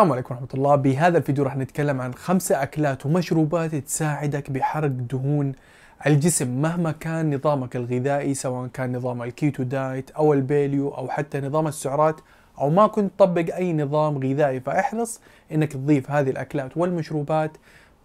السلام عليكم ورحمة الله. بهذا الفيديو راح نتكلم عن 5 أكلات ومشروبات تساعدك بحرق دهون الجسم مهما كان نظامك الغذائي، سواء كان نظام الكيتو دايت أو الباليو أو حتى نظام السعرات أو ما كنت تطبق أي نظام غذائي، فاحرص أنك تضيف هذه الأكلات والمشروبات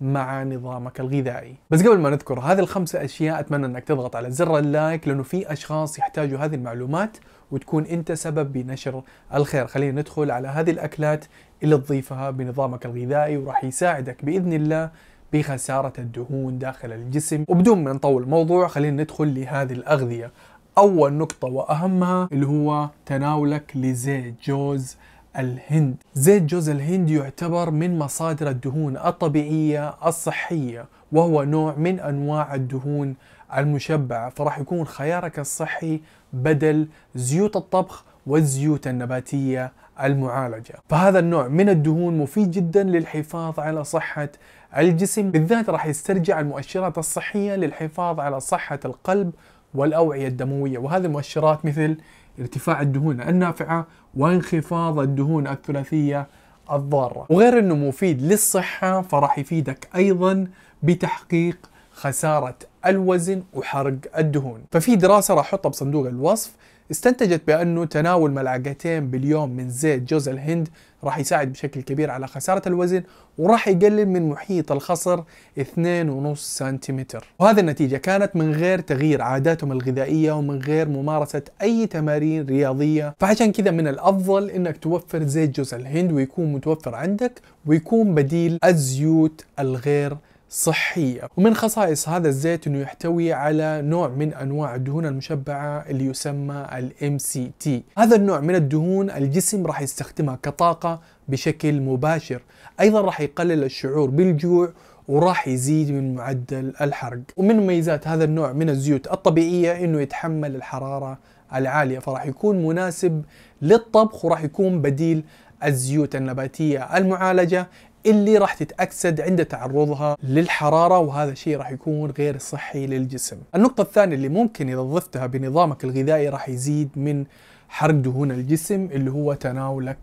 مع نظامك الغذائي. بس قبل ما نذكر هذه ال5 أشياء أتمنى أنك تضغط على زر اللايك، لأنه في أشخاص يحتاجوا هذه المعلومات وتكون أنت سبب بنشر الخير. خلينا ندخل على هذه الأكلات اللي تضيفها بنظامك الغذائي وراح يساعدك بإذن الله بخسارة الدهون داخل الجسم. وبدون ما نطول الموضوع خلينا ندخل لهذه الأغذية. أول نقطة وأهمها اللي هو تناولك لزيت جوز الهند. زيت جوز الهند يعتبر من مصادر الدهون الطبيعية الصحية، وهو نوع من أنواع الدهون المشبعة، فراح يكون خيارك الصحي بدل زيوت الطبخ والزيوت النباتية المعالجة. فهذا النوع من الدهون مفيد جدا للحفاظ على صحة الجسم، بالذات راح يسترجع المؤشرات الصحية للحفاظ على صحة القلب والأوعية الدموية، وهذه المؤشرات مثل ارتفاع الدهون النافعة وانخفاض الدهون الثلاثية الضارة. وغير انه مفيد للصحة فراح يفيدك ايضا بتحقيق خسارة الوزن وحرق الدهون. ففي دراسة راح احطها بصندوق الوصف استنتجت بانه تناول ملعقتين باليوم من زيت جوز الهند راح يساعد بشكل كبير على خسارة الوزن، وراح يقلل من محيط الخصر 2.5 سنتيمتر. وهذه النتيجة كانت من غير تغيير عاداتهم الغذائية ومن غير ممارسة أي تمارين رياضية، فعشان كذا من الأفضل إنك توفر زيت جوز الهند ويكون متوفر عندك ويكون بديل الزيوت الغير صحية. ومن خصائص هذا الزيت انه يحتوي على نوع من انواع الدهون المشبعة اللي يسمى ال MCT. هذا النوع من الدهون الجسم راح يستخدمها كطاقة بشكل مباشر، ايضا راح يقلل الشعور بالجوع وراح يزيد من معدل الحرق. ومن مميزات هذا النوع من الزيوت الطبيعية انه يتحمل الحرارة العالية، فراح يكون مناسب للطبخ وراح يكون بديل الزيوت النباتية المعالجة اللي راح تتأكسد عند تعرضها للحرارة، وهذا الشيء راح يكون غير صحي للجسم. النقطة الثانية اللي ممكن إذا ضفتها بنظامك الغذائي راح يزيد من حرق دهون الجسم اللي هو تناولك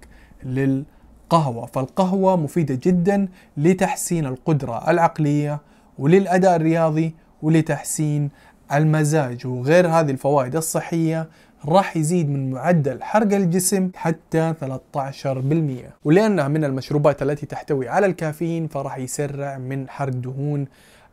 للقهوة. فالقهوة مفيدة جدا لتحسين القدرة العقلية وللأداء الرياضي ولتحسين المزاج، وغير هذه الفوائد الصحية راح يزيد من معدل حرق الجسم حتى 13%، ولأنها من المشروبات التي تحتوي على الكافيين فراح يسرع من حرق دهون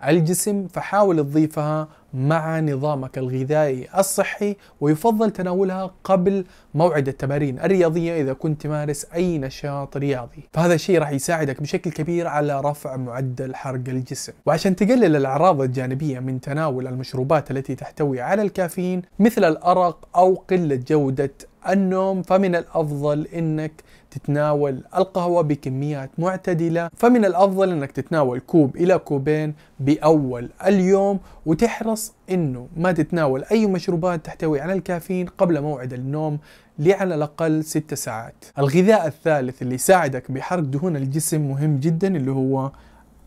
الجسم. فحاول تضيفها مع نظامك الغذائي الصحي، ويفضل تناولها قبل موعد التمارين الرياضية إذا كنت تمارس أي نشاط رياضي، فهذا الشيء راح يساعدك بشكل كبير على رفع معدل حرق الجسم. وعشان تقلل الأعراض الجانبية من تناول المشروبات التي تحتوي على الكافيين مثل الأرق أو قلة جودة النوم، فمن الأفضل أنك تتناول القهوة بكميات معتدلة. فمن الأفضل أنك تتناول كوب إلى كوبين بأول اليوم، وتحرص أنه ما تتناول أي مشروبات تحتوي على الكافيين قبل موعد النوم لعلى الأقل 6 ساعات. الغذاء الثالث اللي يساعدك بحرق دهون الجسم مهم جدا اللي هو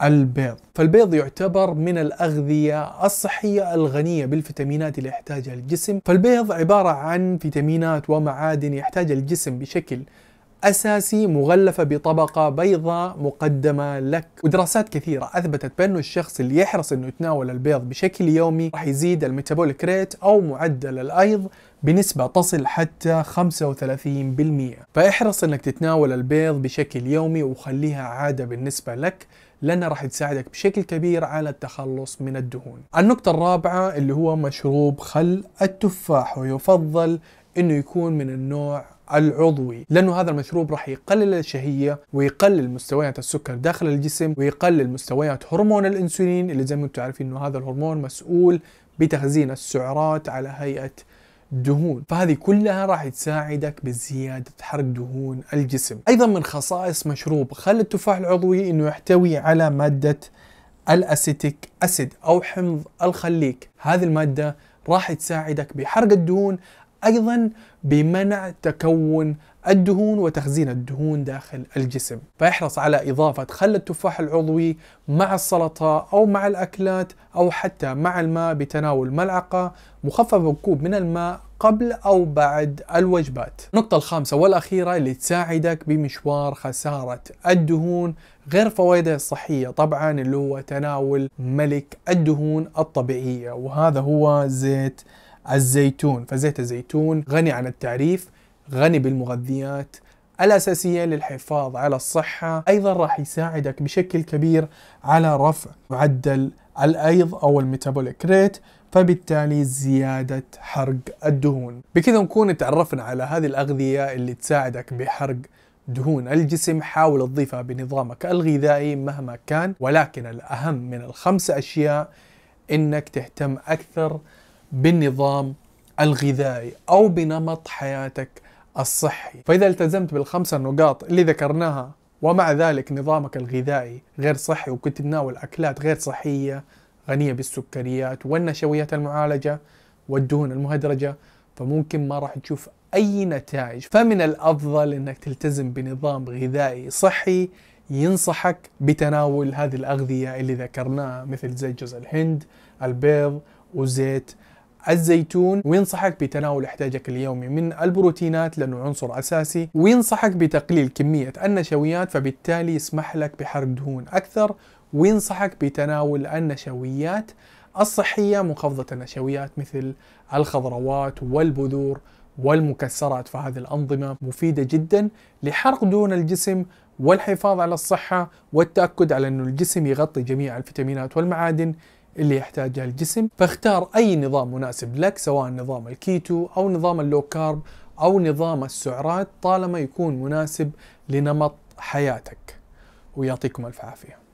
البيض. فالبيض يعتبر من الأغذية الصحية الغنية بالفيتامينات اللي يحتاجها الجسم. فالبيض عبارة عن فيتامينات ومعادن يحتاج الجسم بشكل أساسي، مغلفة بطبقة بيضاء مقدمة لك. ودراسات كثيرة أثبتت بأنه الشخص اللي يحرص أنه يتناول البيض بشكل يومي راح يزيد الميتابوليك ريت أو معدل الأيض بنسبة تصل حتى 35%، فاحرص أنك تتناول البيض بشكل يومي وخليها عادة بالنسبة لك، لأنها راح تساعدك بشكل كبير على التخلص من الدهون. النقطة الرابعة اللي هو مشروب خل التفاح، ويفضل أنه يكون من النوع العضوي، لأنه هذا المشروب راح يقلل الشهية ويقلل مستويات السكر داخل الجسم ويقلل مستويات هرمون الأنسولين اللي زي ما انتم عارفين أنه هذا الهرمون مسؤول بتخزين السعرات على هيئة دهون، فهذه كلها راح تساعدك بزيادة حرق دهون الجسم. أيضا من خصائص مشروب خل التفاح العضوي أنه يحتوي على مادة الأسيتيك أسيد أو حمض الخليك. هذه المادة راح تساعدك بحرق الدهون، أيضا بمنع تكون الدهون وتخزين الدهون داخل الجسم. فاحرص على إضافة خل التفاح العضوي مع السلطة أو مع الأكلات أو حتى مع الماء بتناول ملعقة مخففة بكوب من الماء قبل أو بعد الوجبات. النقطة الخامسة والأخيرة اللي تساعدك بمشوار خسارة الدهون غير فوائدها الصحية طبعا، اللي هو تناول ملك الدهون الطبيعية، وهذا هو زيت الزيتون. فزيت الزيتون غني عن التعريف، غني بالمغذيات الأساسية للحفاظ على الصحة، أيضا راح يساعدك بشكل كبير على رفع معدل الأيض أو الميتابوليك ريت، فبالتالي زيادة حرق الدهون. بكذا نكون تعرفنا على هذه الأغذية اللي تساعدك بحرق دهون الجسم. حاول تضيفها بنظامك الغذائي مهما كان، ولكن الأهم من الخمسة أشياء إنك تهتم أكثر بالنظام الغذائي أو بنمط حياتك الصحي. فإذا التزمت بالخمسة نقاط اللي ذكرناها ومع ذلك نظامك الغذائي غير صحي وكنت تتناول أكلات غير صحية غنية بالسكريات والنشويات المعالجة والدهون المهدرجة، فممكن ما راح تشوف أي نتائج. فمن الأفضل أنك تلتزم بنظام غذائي صحي. ينصحك بتناول هذه الأغذية اللي ذكرناها مثل زيت جوز الهند، البيض وزيت الزيتون، وينصحك بتناول احتياجك اليومي من البروتينات لأنه عنصر أساسي، وينصحك بتقليل كمية النشويات فبالتالي يسمح لك بحرق دهون أكثر، وينصحك بتناول النشويات الصحية منخفضة النشويات مثل الخضروات والبذور والمكسرات. فهذه الأنظمة مفيدة جدا لحرق دهون الجسم والحفاظ على الصحة، والتأكد على أن الجسم يغطي جميع الفيتامينات والمعادن اللي يحتاجها الجسم. فاختار أي نظام مناسب لك، سواء نظام الكيتو أو نظام اللو كارب أو نظام السعرات، طالما يكون مناسب لنمط حياتك. ويعطيكم ألف عافية.